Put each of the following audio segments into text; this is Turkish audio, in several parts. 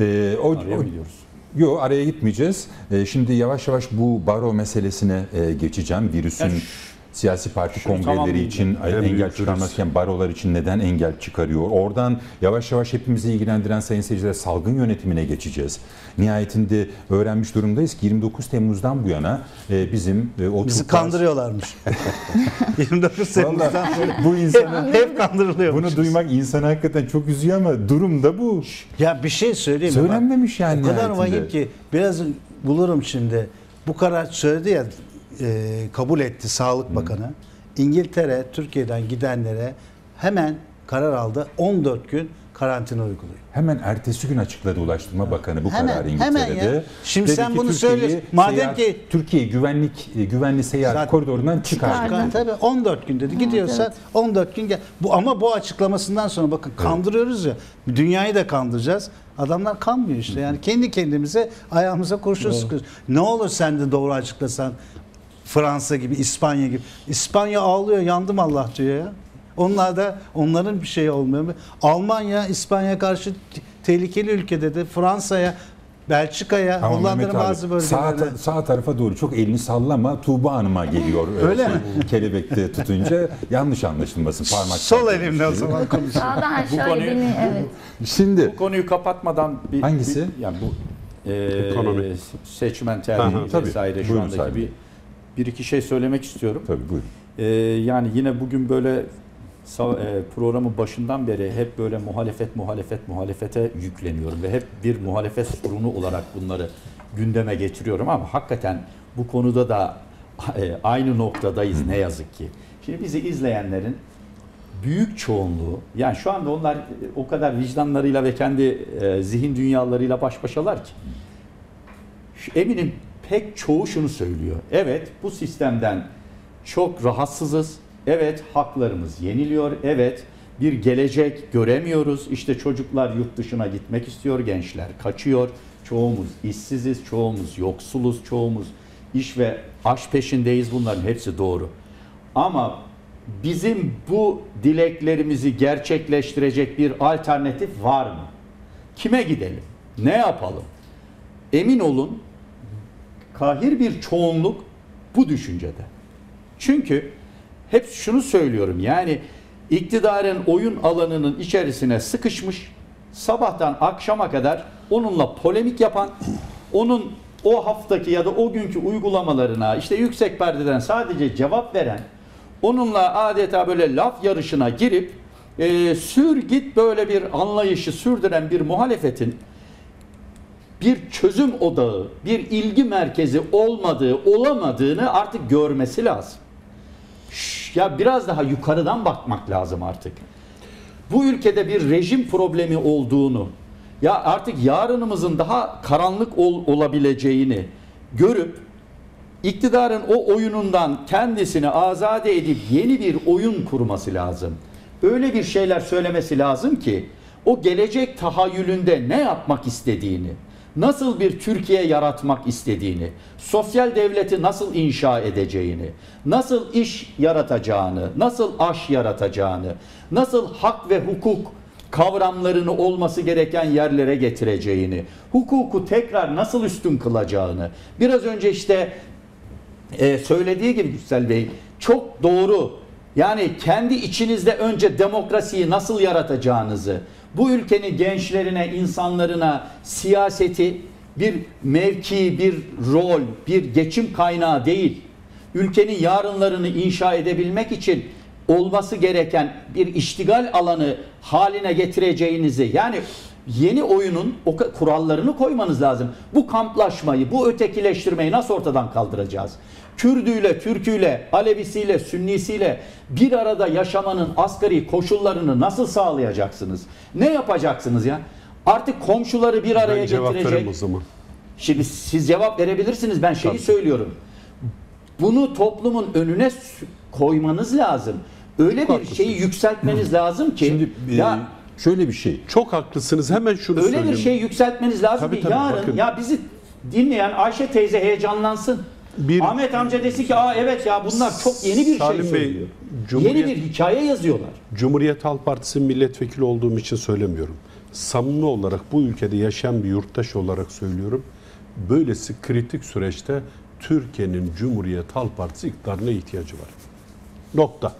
Araya mı gidiyoruz? Yok, araya gitmeyeceğiz. Şimdi yavaş yavaş bu baro meselesine geçeceğim. Virüsün siyasi parti kongreleri için engel çıkarmazken barolar için neden engel çıkarıyor? Oradan yavaş yavaş hepimizi ilgilendiren sayın seyirciler salgın yönetimine geçeceğiz. Nihayetinde öğrenmiş durumdayız ki 29 Temmuz'dan bu yana bizim... Bizi kandırıyorlarmış. 29 Temmuz'dan bu insanı hep kandırılıyormuş. Bunu duymak insanı hakikaten çok üzüyor ama durum da bu. Ya bir şey söyleyeyim. Söylenmemiş yani. O kadar vahim ki biraz bulurum şimdi. Bu karar söyledi ya... kabul etti Sağlık Bakanı. İngiltere, Türkiye'den gidenlere hemen karar aldı. 14 gün karantina uyguluyor. Hemen ertesi gün açıkladı Ulaştırma Bakanı bu kararı İngiltere'de. Hemen şimdi dedi sen bunu söylüyorsun. Madem ki Türkiye güvenli seyahat koridorundan çıkar. Tabii 14 gün dedi. Gidiyorsan 14 gün gel. Bu ama bu açıklamasından sonra bakın kandırıyoruz ya. Dünyayı da kandıracağız. Adamlar kanmıyor işte. Yani kendi kendimize ayağımıza kurşun sıkıyoruz. Ne olur sen de doğru açıklasan. Fransa gibi, İspanya gibi. İspanya ağlıyor, yandım Allah diyor ya. Onların bir şey olmuyor. Almanya, İspanya karşı tehlikeli ülke dedi. Fransa'ya, Belçika'ya, Hollanda'nın bazı bölgelerine. Sağ tarafa doğru çok elini sallama, Tuğba Hanım'a geliyor. Öyle mi? Kelebekte tutunca yanlış anlaşılmasın. Sol elimle o zaman konuşuyor. Şimdi bu konuyu kapatmadan bir... Hangisi? Yani bu seçmen tercihi vesaire şu andaki bir iki şey söylemek istiyorum. Tabii, buyurun. Yani yine bugün böyle programın başından beri hep böyle muhalefete yükleniyorum ve hep bir muhalefet sorunu olarak bunları gündeme getiriyorum ama hakikaten bu konuda da aynı noktadayız ne yazık ki. Şimdi bizi izleyenlerin büyük çoğunluğu, yani şu anda onlar o kadar vicdanlarıyla ve kendi zihin dünyalarıyla baş başalar ki eminim pek çoğu şunu söylüyor. Evet, bu sistemden çok rahatsızız. Evet, haklarımız yeniliyor. Evet, bir gelecek göremiyoruz. İşte çocuklar yurt dışına gitmek istiyor, gençler kaçıyor. Çoğumuz işsiziz, çoğumuz yoksuluz, çoğumuz iş ve aş peşindeyiz. Bunların hepsi doğru. Ama bizim bu dileklerimizi gerçekleştirecek bir alternatif var mı? Kime gidelim? Ne yapalım? Emin olun, kahir bir çoğunluk bu düşüncede. Çünkü hep şunu söylüyorum, yani iktidarın oyun alanının içerisine sıkışmış, sabahtan akşama kadar onunla polemik yapan, onun o haftaki ya da o günkü uygulamalarına işte yüksek perdeden sadece cevap veren, onunla adeta böyle laf yarışına girip sür git böyle bir anlayışı sürdüren bir muhalefetin bir çözüm odağı, bir ilgi merkezi olamadığını artık görmesi lazım. Ya biraz daha yukarıdan bakmak lazım artık. Bu ülkede bir rejim problemi olduğunu, ya artık yarınımızın daha karanlık olabileceğini görüp iktidarın o oyunundan kendisini azade edip yeni bir oyun kurması lazım. Öyle bir şeyler söylemesi lazım ki o gelecek tahayyülünde ne yapmak istediğini, nasıl bir Türkiye yaratmak istediğini, sosyal devleti nasıl inşa edeceğini, nasıl iş yaratacağını, nasıl aş yaratacağını, nasıl hak ve hukuk kavramlarını olması gereken yerlere getireceğini, hukuku tekrar nasıl üstün kılacağını, biraz önce işte söylediği gibi Gürsel Bey çok doğru, yani kendi içinizde önce demokrasiyi nasıl yaratacağınızı, bu ülkenin gençlerine, insanlarına siyaseti bir mevki, bir rol, bir geçim kaynağı değil, ülkenin yarınlarını inşa edebilmek için olması gereken bir iştigal alanı haline getireceğinizi, yani yeni oyunun kurallarını koymanız lazım. Bu kamplaşmayı, bu ötekileştirmeyi nasıl ortadan kaldıracağız? Kürdüyle, Türküyle, Alevisiyle, Sünnisiyle bir arada yaşamanın asgari koşullarını nasıl sağlayacaksınız? Ne yapacaksınız ya? Artık komşuları bir araya getirecek. Şimdi siz cevap verebilirsiniz. Ben şeyi söylüyorum. Bunu toplumun önüne koymanız lazım. Öyle çok bir şeyi yükseltmeniz lazım ki. Şimdi, ya şöyle bir şey. Çok haklısınız. Hemen şunu söyleyeyim. Öyle bir şeyi yükseltmeniz lazım ki yarın bakın. Ya bizi dinleyen Ayşe teyze heyecanlansın. Ahmet amca desi ki aa evet ya bunlar çok yeni bir Salim şey söylüyor. Yeni bir hikaye yazıyorlar. Cumhuriyet Halk Partisi milletvekili olduğum için söylemiyorum. samimi olarak bu ülkede yaşayan bir yurttaş olarak söylüyorum. Böylesi kritik süreçte Türkiye'nin Cumhuriyet Halk Partisi iktidarına ihtiyacı var. Nokta.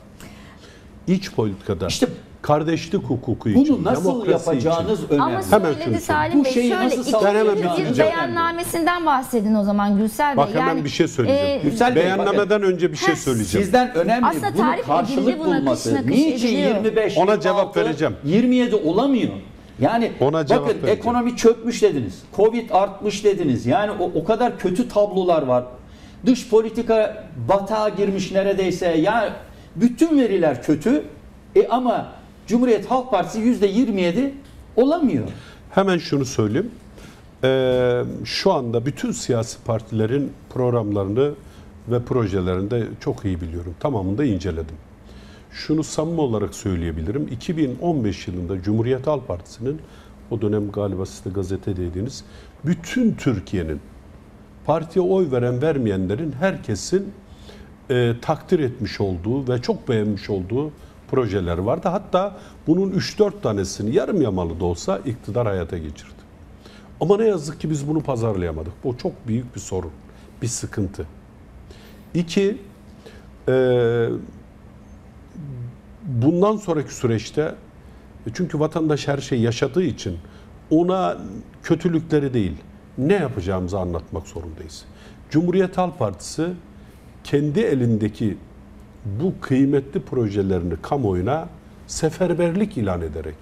İç politikada işte, kardeşlik hukuku bunu için, nasıl yapacağınız için önemli. Ama söyledi Salim Bey, şöyle bir beyannamesinden bahsedin o zaman Gürsel Bey. Bak hemen yani, bir şey söyleyeceğim. Gürsel beyannameden Bey, önce bir şey söyleyeceğim. Sizden önemli aslında bunun karşılık bulması. Niçin 25, ona cevap vereceğim. 27 olamıyor? Yani ona cevap bakın vereceğim. Ekonomi çökmüş dediniz. Covid artmış dediniz. Yani o kadar kötü tablolar var. Dış politika batağa girmiş neredeyse. Yani bütün veriler kötü. Ama Cumhuriyet Halk Partisi %27 olamıyor. Hemen şunu söyleyeyim. Şu anda bütün siyasi partilerin programlarını ve projelerini de çok iyi biliyorum. Tamamını da inceledim. Şunu samimi olarak söyleyebilirim. 2015 yılında Cumhuriyet Halk Partisi'nin, o dönem galiba siz de gazete dediğiniz, bütün Türkiye'nin partiye oy veren vermeyenlerin herkesin takdir etmiş olduğu ve çok beğenmiş olduğu projeler vardı. Hatta bunun 3-4 tanesini yarım yamalı da olsa iktidar hayata geçirdi. Ama ne yazık ki biz bunu pazarlayamadık. Bu çok büyük bir sorun, bir sıkıntı. İki, bundan sonraki süreçte, çünkü vatandaş her şeyi yaşadığı için ona kötülükleri değil, ne yapacağımızı anlatmak zorundayız. Cumhuriyet Halk Partisi kendi elindeki bu kıymetli projelerini kamuoyuna seferberlik ilan ederek,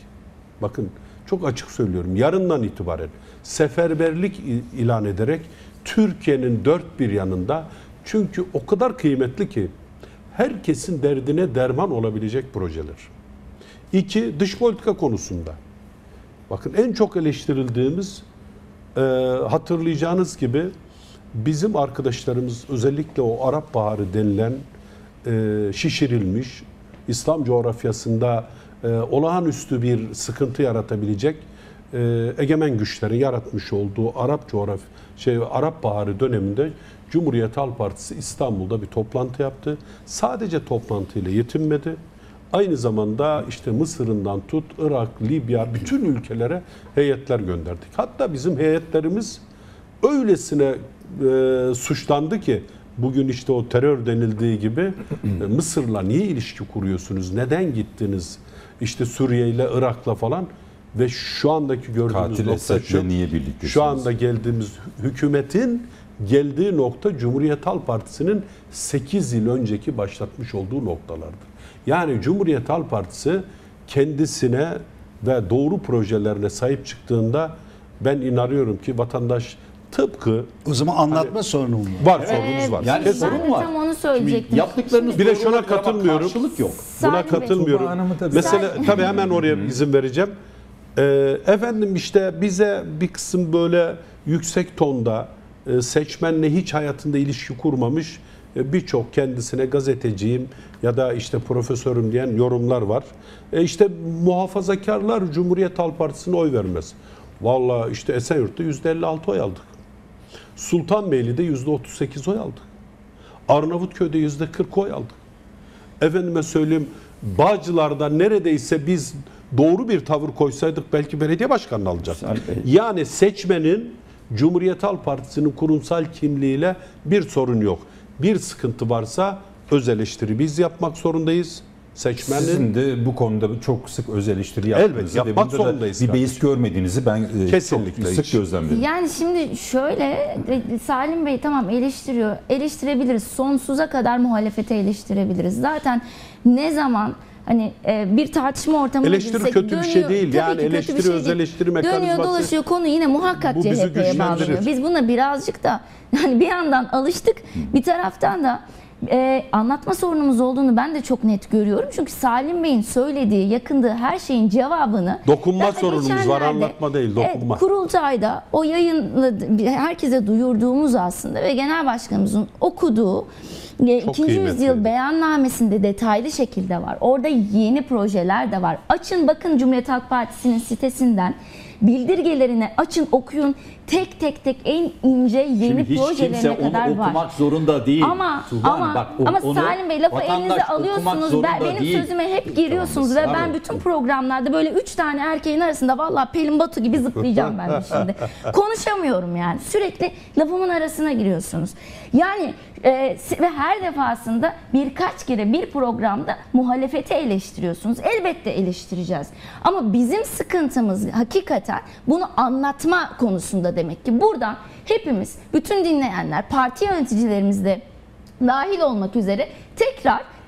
bakın çok açık söylüyorum, yarından itibaren seferberlik ilan ederek Türkiye'nin dört bir yanında, çünkü o kadar kıymetli ki herkesin derdine derman olabilecek projeler. İki, dış politika konusunda. Bakın en çok eleştirildiğimiz, hatırlayacağınız gibi bizim arkadaşlarımız özellikle o Arap Baharı denilen şişirilmiş, İslam coğrafyasında olağanüstü bir sıkıntı yaratabilecek egemen güçlerin yaratmış olduğu Arap Baharı döneminde Cumhuriyet Halk Partisi İstanbul'da bir toplantı yaptı. Sadece toplantıyla yetinmedi. Aynı zamanda işte Mısır'ından tut, Irak, Libya, bütün ülkelere heyetler gönderdik. Hatta bizim heyetlerimiz öylesine suçlandı ki, bugün işte o terör denildiği gibi Mısır'la niye ilişki kuruyorsunuz, neden gittiniz, işte Suriye'yle, Irak'la falan ve şu andaki gördüğümüz katil nokta şu, niye şu anda geldiğimiz hükümetin geldiği nokta Cumhuriyet Halk Partisi'nin 8 yıl önceki başlatmış olduğu noktalardı. Yani Cumhuriyet Halk Partisi kendisine ve doğru projelerine sahip çıktığında ben inanıyorum ki vatandaş tıpkı o zaman anlatma hani, sorunu var. Evet, sorunumuz var. Yani sorun var. Tam onu söyleyecektim. Yaptıklarınız bir de şuna katılmıyorum. Karşılık yok. Buna katılmıyorum. Tabii. Mesela tabii hemen oraya izin vereceğim. Efendim işte bize bir kısım böyle yüksek tonda seçmenle hiç hayatında ilişki kurmamış birçok kendisine gazeteciyim ya da işte profesörüm diyen yorumlar var. İşte muhafazakarlar Cumhuriyet Halk Partisi'ne oy vermez. Vallahi işte Esenyurt'ta %56 oy aldık. Sultanbeyli'de %38 oy aldık. Arnavutköy'de %40 oy aldık. Efendime söyleyeyim, Bağcılar'da neredeyse biz doğru bir tavır koysaydık belki belediye başkanını alacaktık. Yani seçmenin Cumhuriyet Halk Partisi'nin kurumsal kimliğiyle bir sorun yok. Bir sıkıntı varsa öz eleştiri biz yapmak zorundayız. Seçmenin... Sizin de bu konuda çok sık öz eleştiri yaptığınızı ve bunda da bir beis görmediğinizi ben kesinlikle sık gözlemledim. Yani şimdi şöyle, Salim Bey tamam eleştiriyor, eleştirebiliriz. Sonsuza kadar muhalefete eleştirebiliriz. Zaten ne zaman hani bir tartışma ortamına eleştiri girsek, kötü dönüyor, bir şey değil. Yani eleştiri şey öz eleştiri mekanizması. Dönüyor dolaşıyor konu yine muhakkak CHP'ye bağlanıyor. Biz buna birazcık da yani bir yandan alıştık, bir taraftan da anlatma sorunumuz olduğunu ben de çok net görüyorum. Çünkü Salim Bey'in söylediği, yakındığı her şeyin cevabını... Dokunma sorunumuz var, anlatma değil, dokunma. Kurultayda o yayınladı, herkese duyurduğumuz aslında ve Genel Başkanımızın okuduğu 2. yüzyıl beyannamesinde detaylı şekilde var. Orada yeni projeler de var. Açın bakın Cumhuriyet Halk Partisi'nin sitesinden. bildirgelerini açın, okuyun. Tek en ince yeni projelerine kadar var. Şimdi hiç kimse okumak zorunda değil. Ama Salim Bey, lafı elinize alıyorsunuz. Benim sözüme hep giriyorsunuz ve ben bütün programlarda böyle 3 tane erkeğin arasında vallahi Pelin Batu gibi zıplayacağım ben de şimdi. Konuşamıyorum yani. Sürekli lafımın arasına giriyorsunuz. Yani ve her defasında birkaç kere bir programda muhalefeti eleştiriyorsunuz. Elbette eleştireceğiz. Ama bizim sıkıntımız hakikaten bunu anlatma konusunda demek ki. Buradan hepimiz, bütün dinleyenler, parti yöneticilerimiz de dahil olmak üzere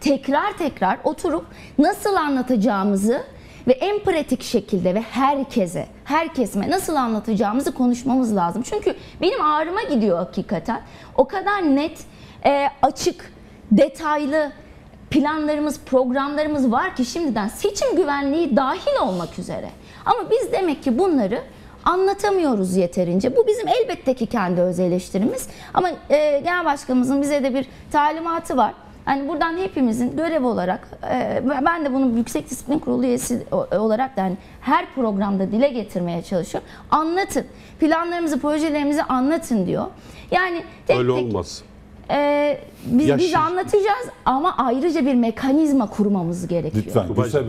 tekrar oturup nasıl anlatacağımızı ve en pratik şekilde ve herkesime nasıl anlatacağımızı konuşmamız lazım. Çünkü benim ağrıma gidiyor hakikaten. O kadar net, açık, detaylı planlarımız, programlarımız var ki şimdiden seçim güvenliği dahil olmak üzere. Ama biz demek ki bunları anlatamıyoruz yeterince. Bu bizim elbette ki kendi öz eleştirimiz. Ama Genel Başkanımızın bize de bir talimatı var. Yani buradan hepimizin görev olarak, ben de bunu Yüksek Disiplin Kurulu üyesi olarak da yani her programda dile getirmeye çalışıyorum. Anlatın. Planlarımızı, projelerimizi anlatın diyor. Yani öyle olmaz. Biz anlatacağız ama ayrıca bir mekanizma kurmamız gerekiyor.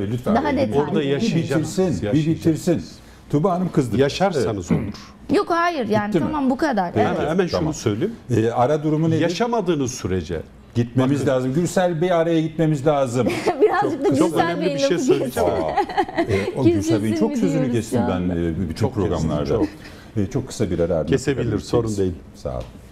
Lütfen. Daha detaylı. Orada yaşayacağız. Bir bitirsin. Tuba Hanım kızdı. Yaşarsanız olur. Yok, hayır yani. Bitti, tamam mi? Bu kadar. Evet. Hemen şunu söyleyeyim. Ara durumu nedir? Yaşamadığınız sürece gitmemiz lazım. Gürsel Bey, araya gitmemiz lazım. Birazcık da Gürsel Bey'in lafı geçsin. Gürsel Bey'in çok sözünü kestim ben bütün programlarda. Çok kısa bir ara. Kesebilir, sorun değil. Sağ olun.